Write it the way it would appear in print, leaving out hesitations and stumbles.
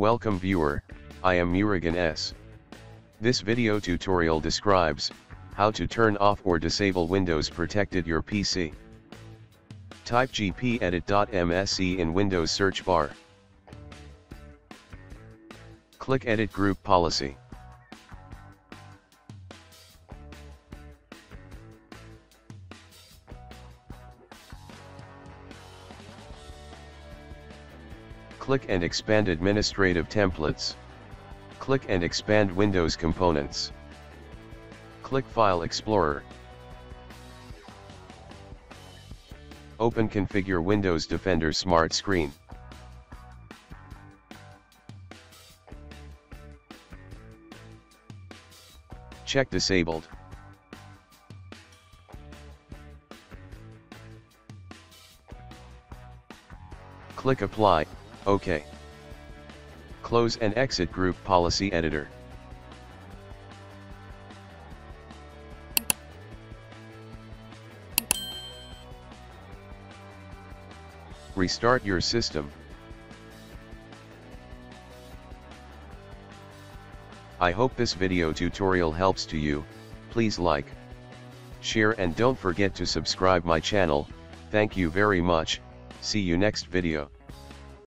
Welcome viewer, I am Murugan S. This video tutorial describes how to turn off or disable Windows protected your PC. Type gpedit.msc in Windows search bar. Click Edit Group Policy. Click and expand Administrative Templates. Click and expand Windows Components. Click File Explorer. Open Configure Windows Defender Smart Screen. Check Disabled. Click Apply. OK. Close and exit Group Policy Editor. Restart your system. I hope this video tutorial helps to you. Please like, share and don't forget to subscribe my channel. Thank you very much. See you next video.